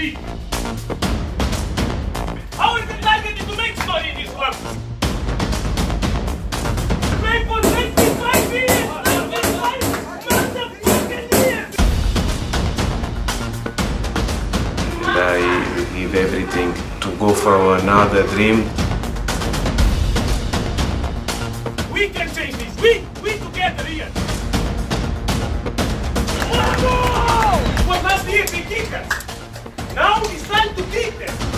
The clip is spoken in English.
me. How is it likely to make money in this world? Pay for 65 years! And I will give everything to go for another dream. We can change this. We together here. Whoa! We must be the kickers. Now it's time to kick them.